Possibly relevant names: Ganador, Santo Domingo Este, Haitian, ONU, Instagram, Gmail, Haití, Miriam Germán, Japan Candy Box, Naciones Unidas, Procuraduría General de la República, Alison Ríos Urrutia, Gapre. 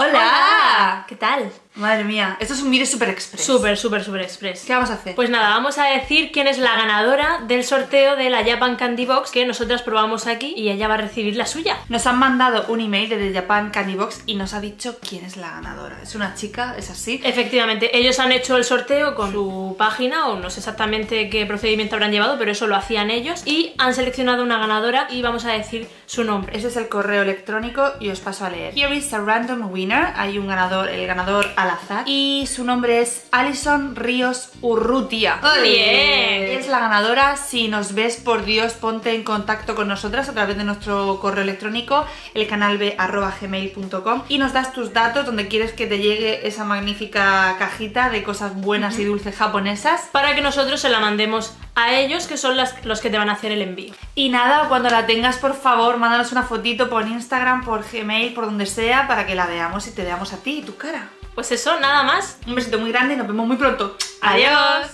¡Hola! ¡Hola! ¿Qué tal? Madre mía, esto es un Mire Super Express. Super Express. ¿Qué vamos a hacer? Pues nada, vamos a decir quién es la ganadora del sorteo de la Japan Candy Box que nosotras probamos aquí y ella va a recibir la suya. Nos han mandado un email desde Japan Candy Box y nos ha dicho quién es la ganadora. ¿Es una chica? ¿Es así? Efectivamente, ellos han hecho el sorteo con su página o no sé exactamente qué procedimiento habrán llevado, pero eso lo hacían ellos y han seleccionado una ganadora y vamos a decir su nombre. Ese es el correo electrónico y os paso a leer. Here is a random winner. Hay un ganador, el ganador al azar, y su nombre es Alison Ríos Urrutia. ¡Bien! Es la ganadora. Si nos ves, por Dios, ponte en contacto con nosotras a través de nuestro correo electrónico, elcanalbe@gmail.com, y nos das tus datos donde quieres que te llegue esa magnífica cajita de cosas buenas y dulces japonesas para que nosotros se la mandemos a ellos, que son los que te van a hacer el envío. Y nada, cuando la tengas, por favor, mándanos una fotito por Instagram, por Gmail, por donde sea, para que la veamos y te veamos a ti y tu cara. Pues eso, nada más. Un besito muy grande y nos vemos muy pronto. ¡Adiós!